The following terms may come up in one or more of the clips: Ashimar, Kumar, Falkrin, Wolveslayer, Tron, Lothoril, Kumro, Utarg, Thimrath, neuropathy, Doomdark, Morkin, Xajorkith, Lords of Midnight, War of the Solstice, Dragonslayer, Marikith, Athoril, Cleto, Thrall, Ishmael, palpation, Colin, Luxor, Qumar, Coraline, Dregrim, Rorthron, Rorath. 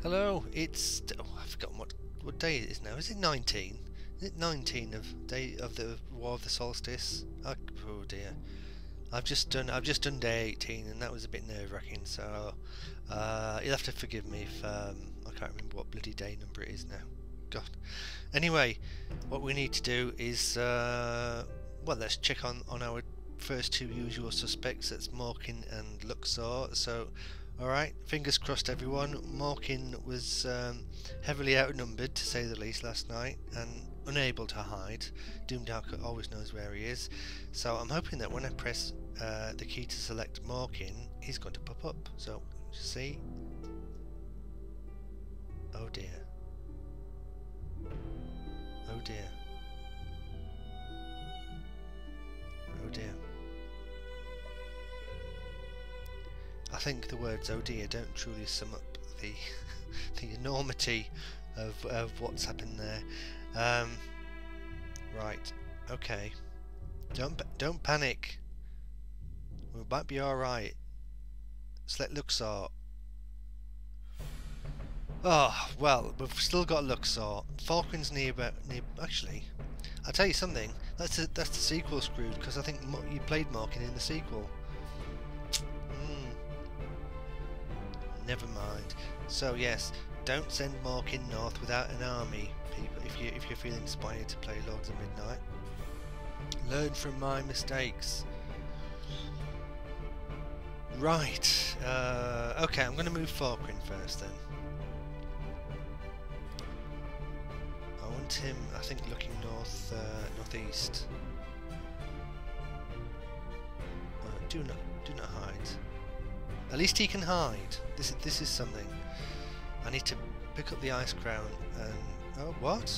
Hello, it's... Oh, I've forgotten what day it is now. Is it 19? Is it 19 of day of the War of the Solstice? Oh dear. I've just done day 18, and that was a bit nerve-wracking. So you'll have to forgive me if I can't remember what bloody day number it is now. God. Anyway, what we need to do is well, let's check on our first two usual suspects. That's Morkin and Luxor. So, all right, fingers crossed, everyone. Morkin was heavily outnumbered, to say the least, last night, and unable to hide. Doomdark always knows where he is, so I'm hoping that when I press the key to select Morkin, he's going to pop up. So, see? Oh dear. Oh dear. Oh dear. I think the words "oh dear" don't truly sum up the the enormity of what's happened there. Right. Okay. Don't panic. We might be all right. Select Luxor. Oh well, we've still got Luxor. Falkrin's near. Actually, I'll tell you something. That's the sequel screwed, because I think you played Morkin in the sequel. Never mind. So yes, don't send Morkin north without an army, people. If you feel inspired to play Lords of Midnight, learn from my mistakes. Right. Okay, I'm going to move Falkrin first then. I want him, I think, looking north, northeast. Do not hide. At least he can hide. This is something. I need to pick up the ice crown and... Oh, what?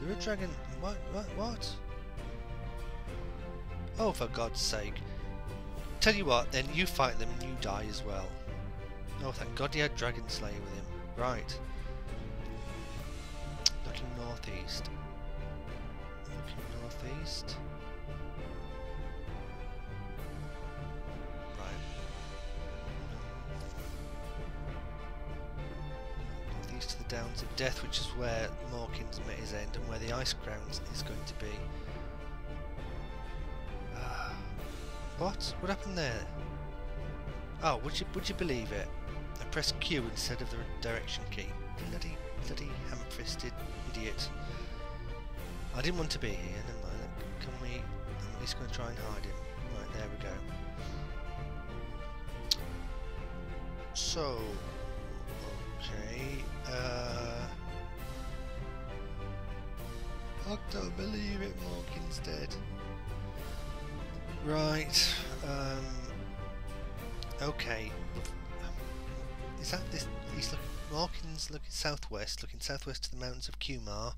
There are dragon... What? Oh, for God's sake. Tell you what, then you fight them and you die as well. Oh, thank God he had Dragonslayer with him. Right. Looking northeast. Looking northeast. To the Downs of Death, which is where Morkin's met his end and where the ice crown is going to be. What? What happened there? Oh, would you believe it? I pressed Q instead of the direction key. Bloody ham-fisted idiot. I didn't want to be here. Never mind. Can we? I'm at least going to try and hide him. Right, there we go. So. Okay, I don't believe it, Morkin's dead. Right, okay. Is that this? He's looking, Morkin's looking southwest to the mountains of Qumar.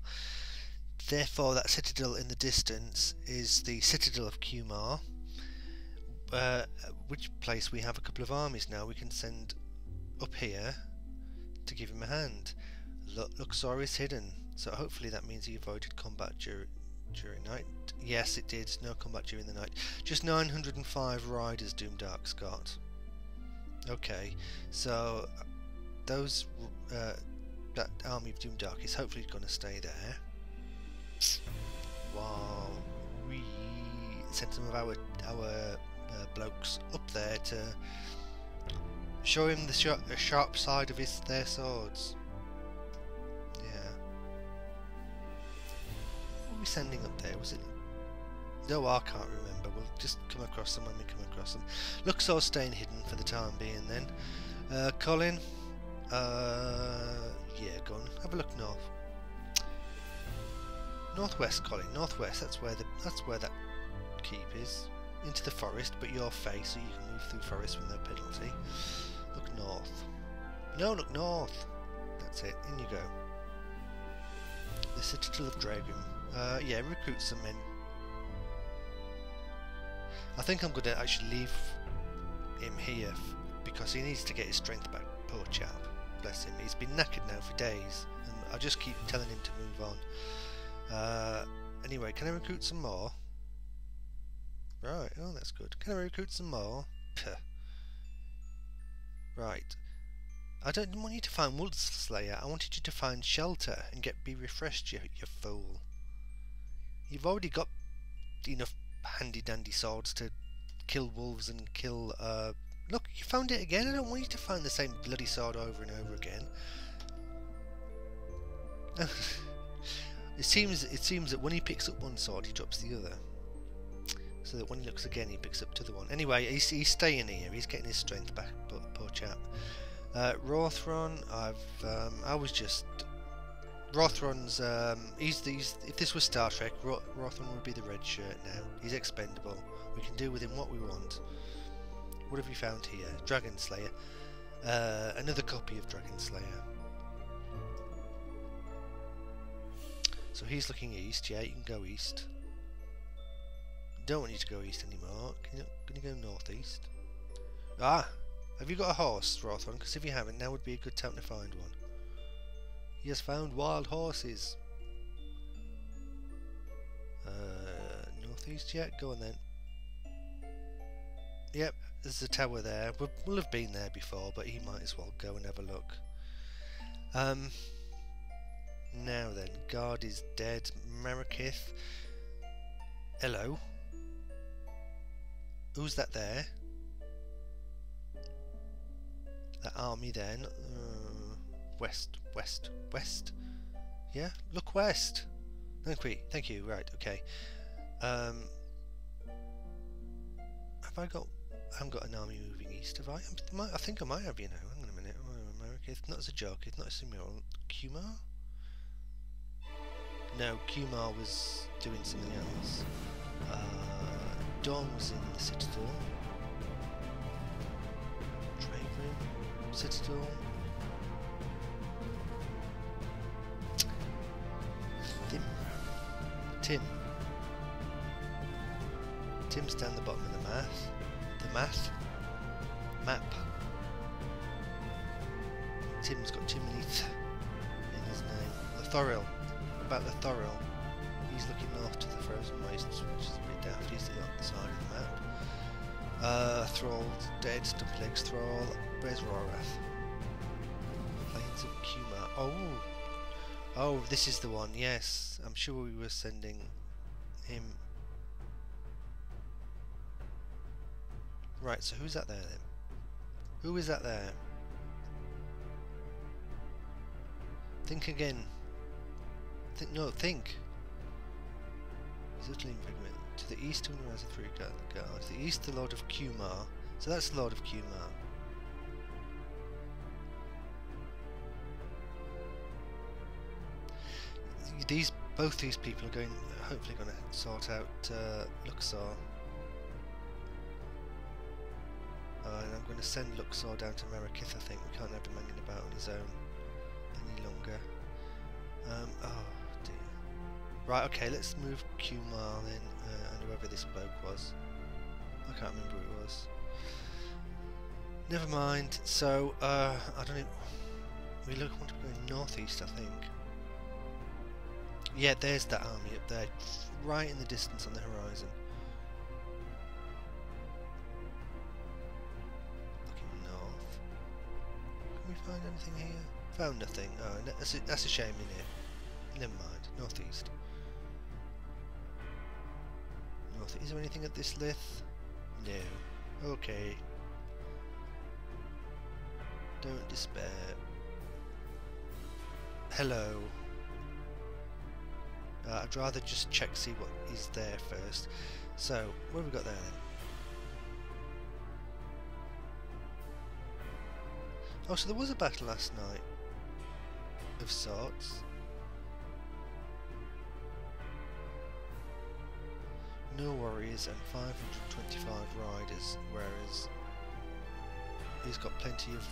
Therefore, that citadel in the distance is the citadel of Qumar, which place we have a couple of armies now. We can send up here to give him a hand. Luxor is hidden, so hopefully that means he avoided combat during night. Yes, it did. No combat during the night. Just 905 riders Doomdark's got. Okay, so those that army of Doomdark is hopefully going to stay there while we send some of our blokes up there to show him the sharp side of their swords. Yeah. What were we sending up there? Was it? No, I can't remember. We'll just come across them when we come across them. Luxor's staying hidden for the time being then. Colin? Yeah, go on. Have a look north. Northwest, Colin. Northwest. That's where that keep is. Into the forest, but your face, so you can move through forest with no penalty. Look north. No, look north. That's it. In you go. The Citadel of Dregrim. Yeah, recruit some men. I think I'm going to actually leave him here because he needs to get his strength back. Poor chap. Bless him. He's been knackered now for days, and I just keep telling him to move on. Anyway, can I recruit some more? Right, oh that's good. Can I recruit some more? Puh. Right. I don't want you to find Wolveslayer, I wanted you to find shelter and be refreshed, you fool. You've already got enough handy dandy swords to kill wolves and kill... Look, you found it again. I don't want you to find the same bloody sword over and over again. It seems that when he picks up one sword, he drops the other. So that when he looks again, he picks up the other one. Anyway, he's staying here. He's getting his strength back, but poor chap. Rorthron, I was just... Rorthron's, if this was Star Trek, Rorthron would be the red shirt now. He's expendable. We can do with him what we want. What have we found here? Dragonslayer. Another copy of Dragonslayer. So he's looking east. Yeah, you can go east. Don't want you to go east anymore. Can you go northeast? Ah! Have you got a horse, Rorthron? Because if you haven't, now would be a good time to find one. He has found wild horses. Northeast, yeah, go on then. Yep, there's a tower there. We'll have been there before, but he might as well go and have a look. Now then, guard is dead. Marikith. Hello. Who's that there? That army there. West. Yeah, look west. Thank you. Right, okay. Have I got... I haven't got an army moving east, have I? I think I might have, you know. Hang on a minute. Marikith, not Xajorkith, not Ishmael. Qumar? No, Qumar was doing something else. Dawn was in the Citadel. Dregrim, Citadel. Thimrath. Tim's down the bottom of the math. Map. Tim's got too many th in his name. Lothoril. About Lothoril. He's looking north to the frozen wastes, which is a bit daft. He's on the side of the map. Thrall's dead. Stumpy legs Thrall. Where's Rorath? Plains of Kumar. Oh! Oh, this is the one. Yes. I'm sure we were sending him... Right, so who's that there then? Who is that there? Think again. Think. He's utterly impregnated. To the east, Kumro has a three guard. To the east, the Lord of Qumar. So that's the Lord of Qumar. Both these people are hopefully going to sort out Luxor. And I'm going to send Luxor down to Marikith, I think. We can't have him hanging about on his own any longer. Oh dear. Right, okay, let's move Qumar then, and whoever this bloke was. I can't remember who it was. Never mind, so, I don't know. We want to be going northeast, I think. Yeah, there's that army up there, right in the distance on the horizon. We find anything here? Found nothing. Oh, that's a shame, isn't it? Never mind. Northeast. Northeast. Is there anything at this lith? No. Okay. Don't despair. Hello. I'd rather just check, see what is there first. So, what have we got there then? Oh, so there was a battle last night. Of sorts. No warriors and 525 riders, whereas he's got plenty of...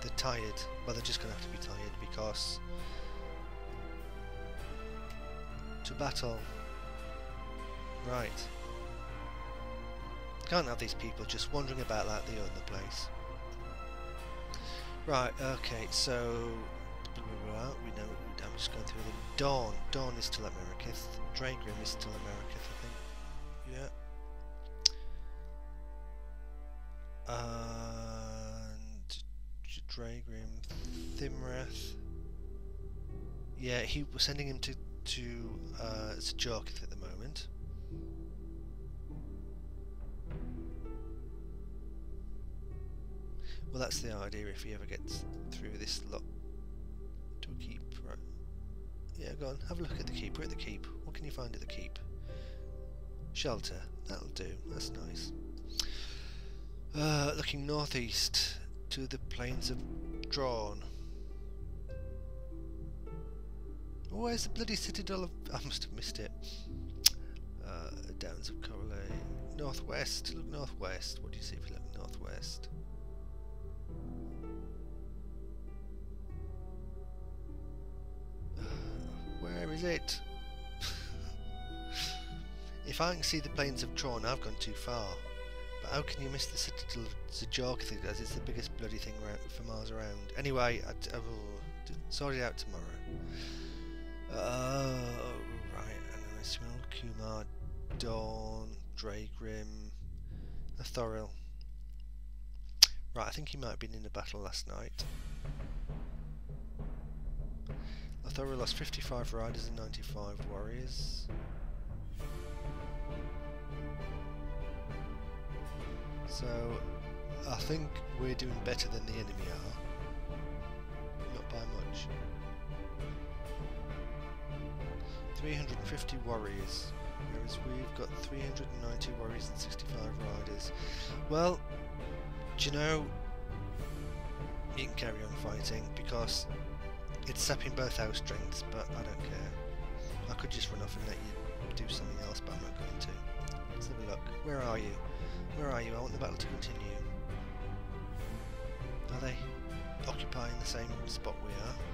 they're tired. Well, they're just going to have to be tired because... to battle. Right. Can't have these people just wandering about like they own the place. Right, okay, so we know I'm just going through them. Dawn is still at Marikith. Dregrim is still at Marikith, I think. Yeah. Dregrim, Thimrath. Yeah, he was sending him to Xajorkith at the moment. Well, that's the idea if he ever gets through this lot. Do we keep? Right. Yeah, go on. Have a look at the keep. We're at the keep. What can you find at the keep? Shelter. That'll do. That's nice. Looking northeast to the plains of Thron. Oh, where's the bloody citadel of... I must have missed it. Downs of Coraline. Northwest. Look northwest. What do you see if you look northwest? Where is it? If I can see the plains of Tron, I've gone too far. But how can you miss the citadel of Xajorkith, guys? It's the biggest bloody thing for miles around. Anyway, I will sort it out tomorrow. Right, and then Ishmael, Kumar, Dawn, Dregrim, Athoril. Right, I think he might have been in a battle last night. Athoril lost 55 riders and 95 warriors. So, I think we're doing better than the enemy are. Not by much. 350 warriors, whereas we've got 390 warriors and 65 riders. Well, do you know, you can carry on fighting because it's sapping both our strengths, but I don't care. I could just run off and let you do something else, but I'm not going to. Let's have a look. Where are you? Where are you? I want the battle to continue. Are they occupying the same spot we are?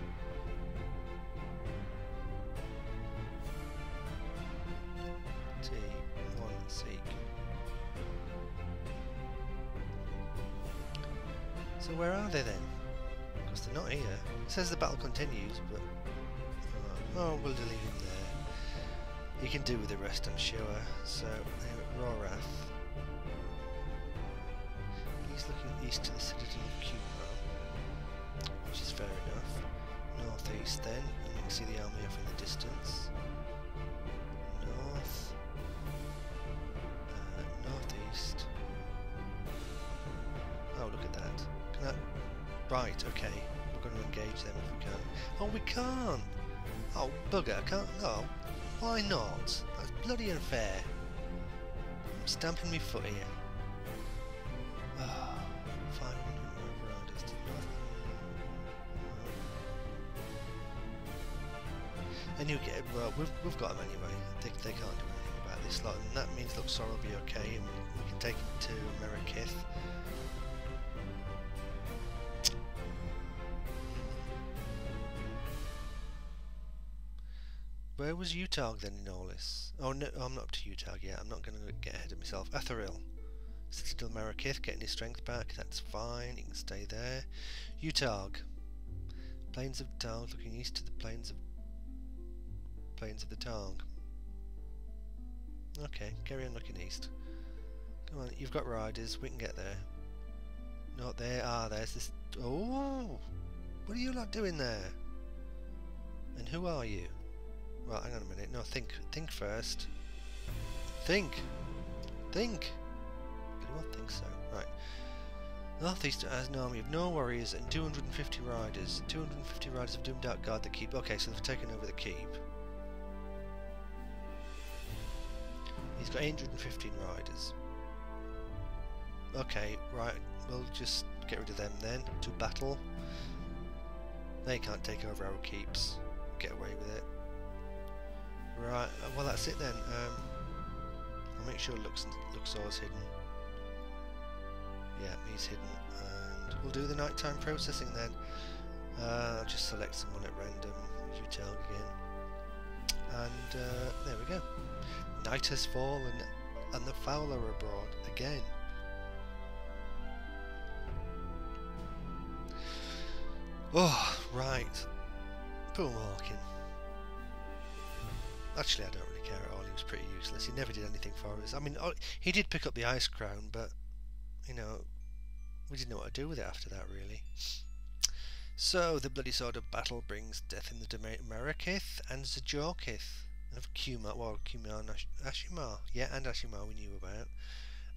T1 seek. So where are they then? Because they're not here. It says the battle continues, but... Oh, we'll leave him there. You can do with the rest, I'm sure. So, they're at Rorath. He's looking east to the citadel of Kumro, which is fair enough. Northeast then, and you can see the army off in the distance. North, northeast. Oh, look at that. Can I... Right, okay. We're going to engage them if we can. Oh, we can't! Oh, bugger, I can't. Oh, why not? That's bloody unfair. I'm stamping my foot here. 500 riders. And you get well. We've got them anyway. They can't do anything about this lot, and that means Luxor will be okay, and we can take him to Marikith. Where was Utarg then in all this? Oh no, I'm not up to Utarg yet. I'm not going to get ahead of myself. Athoril. Citadel Marikith, getting his strength back, that's fine, he can stay there. Utarg. Plains of Targ, looking east to the plains of the Targ. Okay, carry on looking east. Come on, you've got riders, we can get there. Not there, ah, there's this... Oh! What are you lot doing there? And who are you? Well, hang on a minute, no, think first. Think! I don't think so. Right. Northeast has an army of no warriors and 250 riders. 250 riders of Doomdark guard the keep. Okay, so they've taken over the keep. He's got 815 riders. Okay, right. We'll just get rid of them then. To battle. They can't take over our keeps. Get away with it. Right. Well, that's it then. I'll make sure Luxor's hidden. Yeah, he's hidden, and we'll do the nighttime processing then. I'll just select someone at random, Utarg again, and there we go. Night has fallen, and the fowl are abroad again. Oh, right. Poor Morkin. Actually, I don't really care at all. He was pretty useless. He never did anything for us. I mean, he did pick up the ice crown, but. You know, we didn't know what to do with it after that, really. So the bloody sword of battle brings death in the domain of Marikith and Xajorkith, and of Qumar, well, Qumar and Ashimar, yeah, and Ashimar we knew about,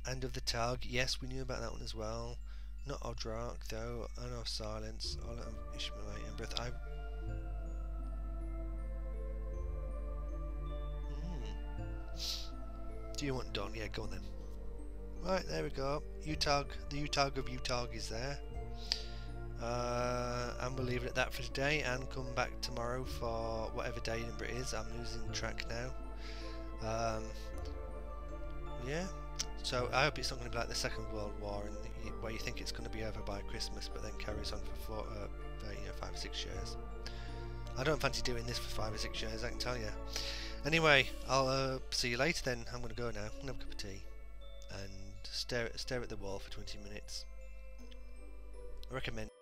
and of the Utarg, yes, we knew about that one as well. Not Utarg though, and of Silence, all of Ishmael and Breath. Do you want Don? Yeah, go on then. Right, there we go. Utarg, the Utarg of Utarg is there. And we'll leave it at that for today and come back tomorrow for whatever day number it is. I'm losing track now. Yeah, so I hope it's not going to be like the Second World War, and where you think it's going to be over by Christmas but then carries on for, 5 or 6 years. I don't fancy doing this for 5 or 6 years, I can tell you. Anyway, I'll see you later then. I'm going to go now. I'm going to have a cup of tea and stare at the wall for 20 minutes. I recommend